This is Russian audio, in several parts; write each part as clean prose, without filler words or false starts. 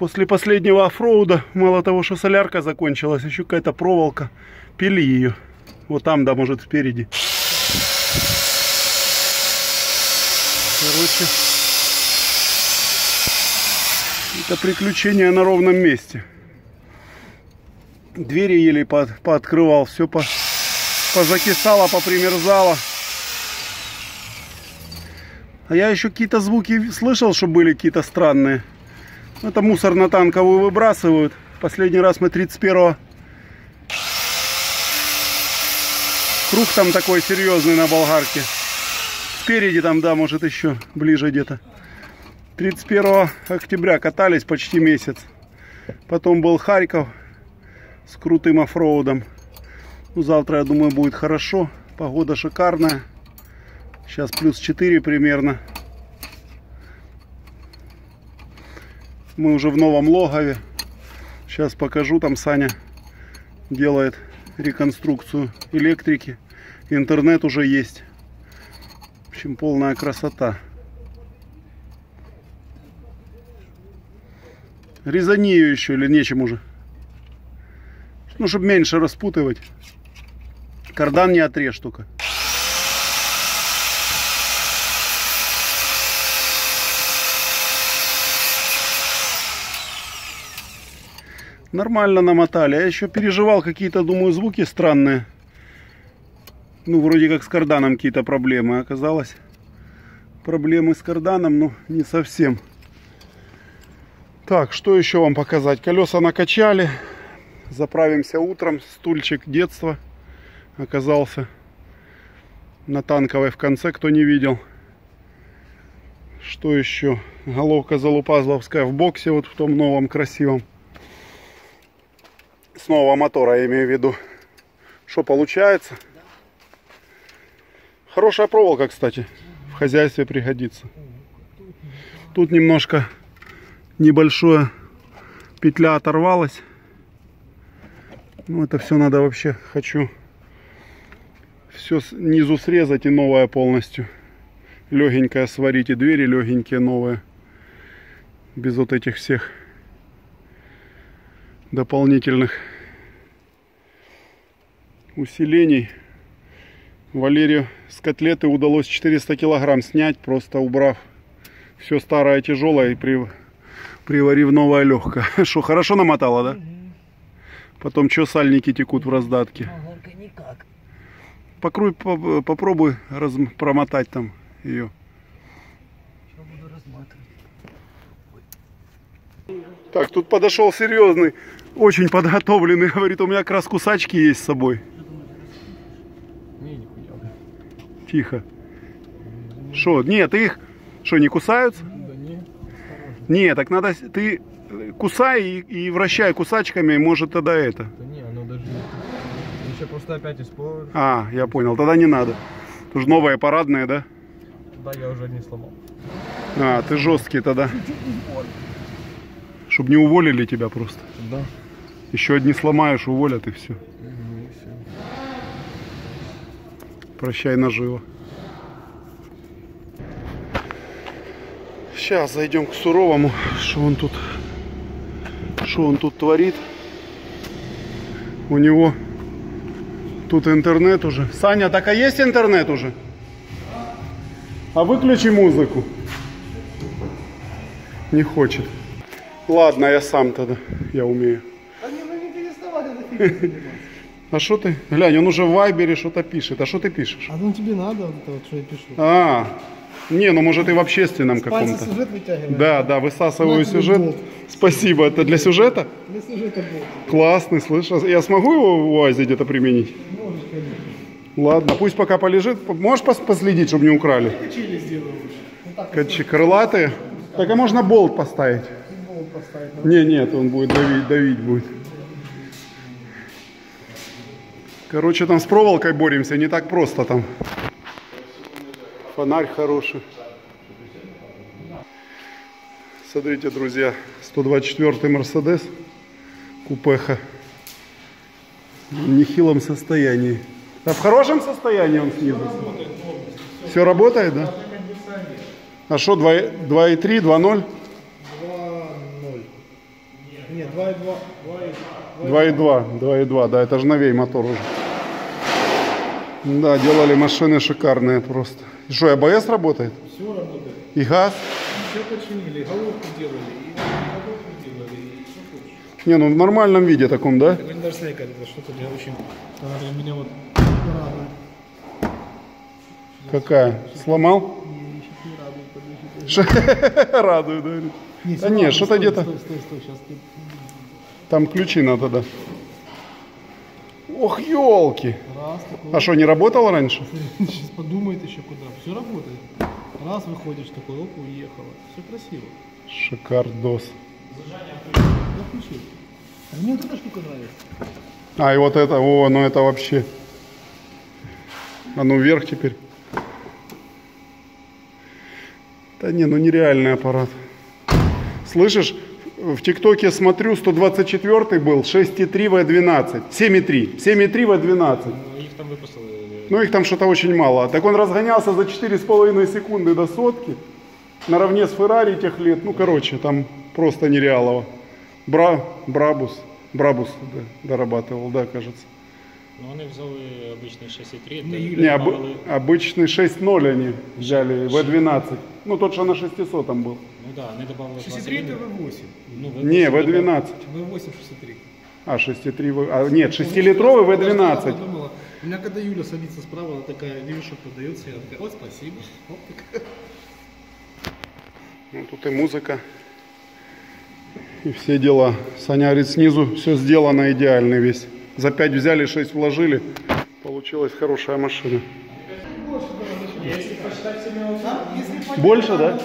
После последнего оффроуда, мало того, что солярка закончилась, еще какая-то проволока. Пили ее. Вот там, да, может, впереди. Короче, это приключение на ровном месте. Двери еле пооткрывал, все позакисало, попримерзало. А я еще какие-то звуки слышал, что были какие-то странные. Это мусор на танковую выбрасывают. Последний раз мы 31-го. Круг там такой серьезный на Болгарке. Спереди там, да, может еще ближе где-то. 31 октября катались почти месяц. Потом был Харьков с крутым оффроудом. Ну, завтра, я думаю, будет хорошо. Погода шикарная. Сейчас плюс 4 примерно. Мы уже в новом логове. Сейчас покажу. Там Саня делает реконструкцию электрики. Интернет уже есть. В общем, полная красота. Резани ее еще или нечем уже? Ну, чтобы меньше распутывать. Кардан не отрежь только. Нормально намотали. Я еще переживал какие-то, думаю, звуки странные. Ну, вроде как с карданом какие-то проблемы. Оказалось, проблемы с карданом, ну, не совсем. Так, что еще вам показать? Колеса накачали. Заправимся утром. Стульчик детства оказался на танковой в конце, кто не видел. Что еще? Головка Залупазловская в боксе, вот в том новом красивом. С нового мотора, я имею в виду. Что получается? Да. Хорошая проволока, кстати. В хозяйстве пригодится. Тут немножко небольшая петля оторвалась. Ну, это все надо вообще, хочу все снизу срезать и новое полностью. Легенькое сварить, и двери легенькие новые. Без вот этих всех дополнительных усилений. Валерию с котлеты удалось 400 килограмм снять, просто убрав все старое тяжелое и приварив новое легкое. Что, хорошо намотало, да? Потом что сальники текут в раздатке. Покруй, попробуй промотать там ее. Так, тут подошел серьезный, очень подготовленный, говорит, у меня краскусачки есть с собой. Тихо. Что, нет, их, что, не кусаются? Нет, так надо, ты кусай и вращай кусачками, может тогда это. А, я понял, тогда не надо. Тут же новые парадные, да? Да, я уже не сломал. А, ты жесткий тогда. Чтобы не уволили тебя просто. Да. Еще одни сломаешь, уволят и все. Угу, и все. Прощай наживо. Сейчас зайдем к Суровому. Что он тут творит? У него тут интернет уже. Саня, так а есть интернет уже? А выключи музыку. Не хочет. Ладно, я сам тогда, я умею. А что ты? Глянь, он уже в Вайбере что-то пишет. А что ты пишешь? А ну тебе надо, вот это вот, что я пишу. А, не, ну может и в общественном каком-то. Сюжет вытягиваешь. Да, да, высасываю сюжет. Спасибо, это для сюжета? Для сюжета был. Классный, слышишь? Я смогу его в УАЗе где-то применить? Можешь, конечно. Ладно, пусть пока полежит. Можешь последить, чтобы не украли? Качели сделаю лучше. Качели, крылатые? Так, а можно болт поставить? Не, нет, он будет давить будет. Короче, там с проволокой боремся, не так просто там. Фонарь хороший. Смотрите, друзья, 124-й Мерседес купеха. В нехилом состоянии. А в хорошем состоянии он снизу. Все работает, да? А что, 2.3, 2.0? Нет, 2,2, да, это же новей мотор уже. Да, делали машины шикарные просто. И что, АБС работает? Все работает. И газ? Все починили, головку делали, и головку делали, и что хочешь. Не, ну в нормальном виде таком, да? Это гриндерслейка, это что-то для очень... Она для меня вот... Какая? Сломал? Не, еще не радует. Радует, говорит. Да нет, что-то где-то... Там ключи надо, да. Ох, елки! А что, не работало раньше? Сейчас подумает еще куда. Все работает. Раз выходишь, такой, оп, уехала. Все красиво. Шикардос. Мне вот эта штука нравится. А, и вот это, о, ну это вообще. А ну вверх теперь. Да не, ну нереальный аппарат. Слышишь? В ТикТоке смотрю, 124 был, 6,3 В12, 7,3 В12. Их там выпустил. Ну их там что-то очень мало. Так он разгонялся за 4,5 секунды до сотки, наравне с Феррари тех лет. Ну короче, там просто нереалово. Брабус да, дорабатывал, да, кажется. Но они взяли обычный 6,3. Не, обычный 6,0 они взяли, В12. Ну тот, что на 600 там был. Ну да, они добавили 63 это В8. Ну, В8. Не, В12. В8 63. А, 63 В... А, нет, 6-литровый В12. У меня когда Юля садится справа, она такая, вижу, что продается, я такая, вот спасибо. Ну тут и музыка, и все дела. Саня говорит, снизу все сделано идеально весь. За 5 взяли, 6 вложили. Получилась хорошая машина. Больше, да?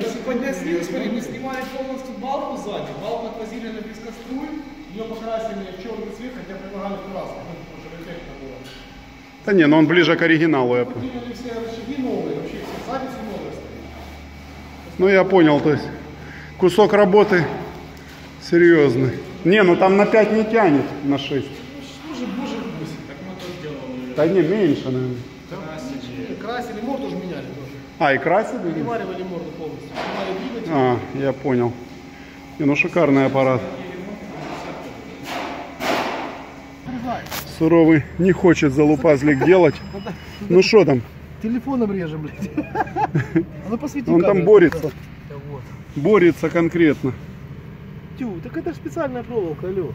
Если поднять снизу, смотри, мы снимали полностью балку сзади, балку отвозили на дискоструй, ее покрасили в черный цвет, хотя предлагали в красный, потому что эффектно было. Да не, но он ближе к оригиналу, я понял. Все рычаги новые, вообще все записи новые стоят. Ну я понял, то есть кусок работы серьезный. Не, ну там на 5 не тянет, на 6. Ну что же, боже, 8, как мы это сделали. Да не, меньше, наверное. Красили, морду же меняли тоже. А, и красили? Переваривали морду полностью. А, я понял. И, ну шикарный аппарат. Суровый не хочет залупазлик делать. Ну что там? Телефоном режем, блядь. Он там борется. Борется конкретно. Тю, так это же специальная проволока, алло.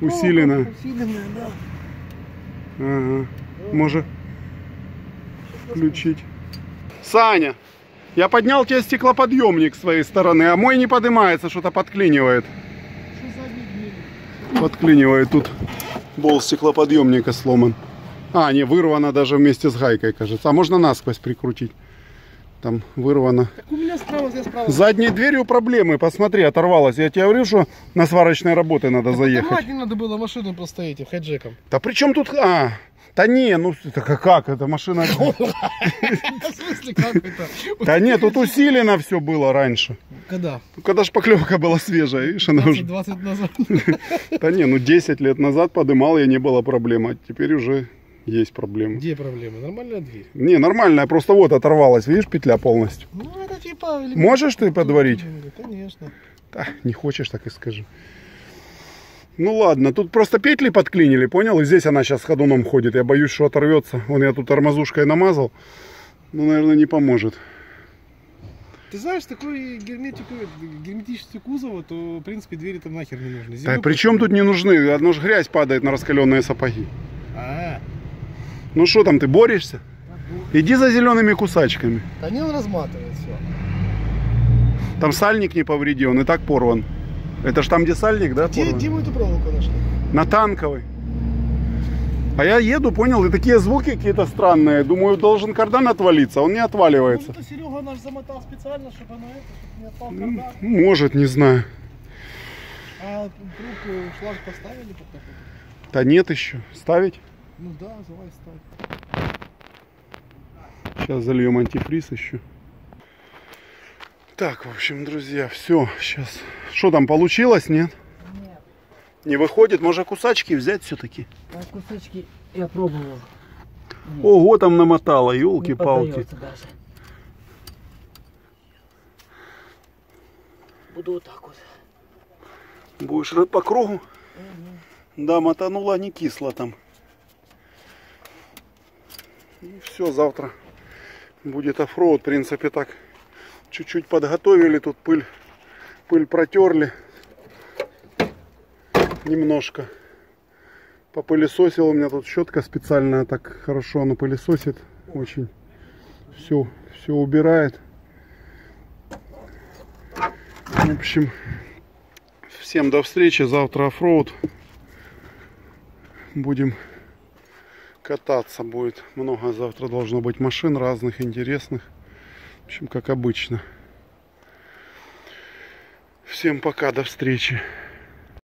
Усиленная. Усиленная, да. Ага. Может включить. Саня, я поднял тебе стеклоподъемник с своей стороны, а мой не поднимается, что-то подклинивает. Подклинивает тут. Болт стеклоподъемника сломан. А, не, вырвано даже вместе с гайкой, кажется. А можно насквозь прикрутить. Там вырвано. Так у меня справа, я справа. Задней дверью проблемы, посмотри, оторвалась. Я тебе говорю, что на сварочной работы надо заехать. Не надо было машину простоять хэджеком. Да при чем тут... А, да не, ну как это машина... В смысле, как это? Да нет, тут усилено все было раньше. Когда? Когда шпаклевка была свежая, видишь, она уже... 20 назад. Да не, ну 10 лет назад подымал, и не было проблем, а теперь уже есть проблемы. Где проблемы? Нормальная дверь? Не, нормальная, просто вот оторвалась, видишь, петля полностью. Ну это типа... Можешь ты подварить? Конечно. Да, не хочешь, так и скажи. Ну ладно, тут просто петли подклинили, понял? И здесь она сейчас ходуном ходит. Я боюсь, что оторвется. Вон я тут тормозушкой намазал. Ну, наверное, не поможет. Ты знаешь, такой герметичность кузова, то, в принципе, двери там нахер не нужны. Да, причем тут не нужны? Одно же грязь падает на раскаленные сапоги. А-а-а. Ну что там, ты борешься? Иди за зелеными кусачками. Да не, он разматывает все. Там сальник не повреди, он и так порван. Это ж там, где сальник, да? Где мы эту проволоку нашли? На Танковой. А я еду, понял, и такие звуки какие-то странные. Думаю, должен кардан отвалиться, он не отваливается. Может, Серега наш замотал специально, чтобы оно это, не отпал кардан? Может, не знаю. А трубку, шланг поставили под такой? Да нет еще. Ставить? Ну да, давай ставь. Сейчас зальем антифриз еще. Так, в общем, друзья, все, сейчас. Что там, получилось, нет? Нет. Не выходит, можно кусачки взять все-таки? А кусачки я пробовал. Нет. Ого, там намотало, елки-палки. Буду вот так вот. Будешь по кругу. Угу. Да, мотанула не кисло там. И все, завтра будет оффроуд. В принципе, так чуть-чуть подготовили. Тут пыль протерли. Немножко. Попылесосил. У меня тут щетка специальная. Так хорошо она пылесосит. Очень. Все убирает. В общем, всем до встречи. Завтра оффроуд. Будем кататься. Будет много. Завтра должно быть машин разных, интересных. В общем, как обычно. Всем пока. До встречи.